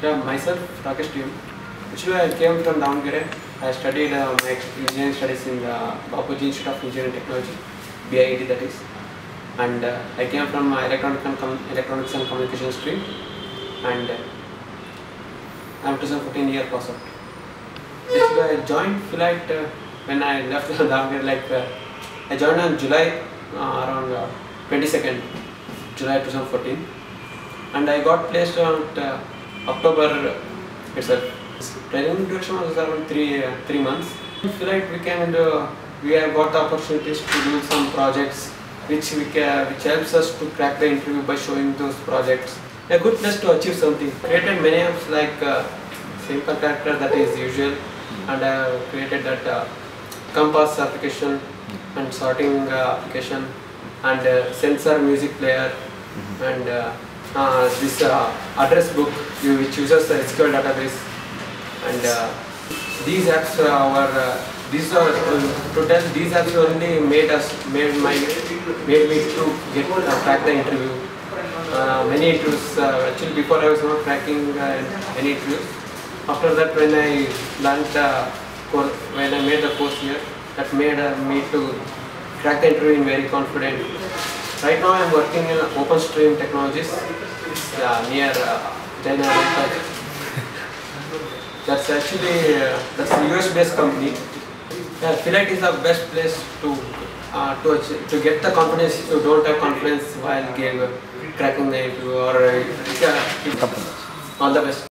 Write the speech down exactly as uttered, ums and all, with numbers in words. Yeah, myself, Rakesh team. Actually, I came from Bangalore. I studied uh, my engineering studies in the Bapuji Institute of Engineering Technology, B I E T that is. And uh, I came from uh, electronic and com electronics and communication stream. And uh, I am twenty fourteen year pass out. Actually, I joined Felight uh, when I left Bangalore. Like uh, I joined on July uh, around uh, twenty-second, July twenty fourteen, and I got placed on. Uh, October itself. Training duration was around three uh, three months. In Felight we can uh, we have got the opportunities to do some projects, which we can, which helps us to crack the interview by showing those projects. A good place to achieve something. Created many apps like uh, simple character that is usual, and I uh, created that uh, compass application and sorting uh, application and uh, sensor music player and. Uh, Uh, this uh, address book which uses the S Q L database, and uh, these apps uh, were uh, these are uh, to tell these apps only made us made my made me to get uh, crack the interview. Uh, many interviews uh, actually before I was not cracking uh, any interviews. After that, when I learned uh, course, when I made the course here, that made uh, me to crack the interview in very confident. Right now I am working in OpenStream Technologies uh, near China. Uh, that's actually uh, that's a U S based company. Uh, Felight is the best place to uh, to to get the confidence. You don't have confidence while game, cracking the interview or uh, all the best.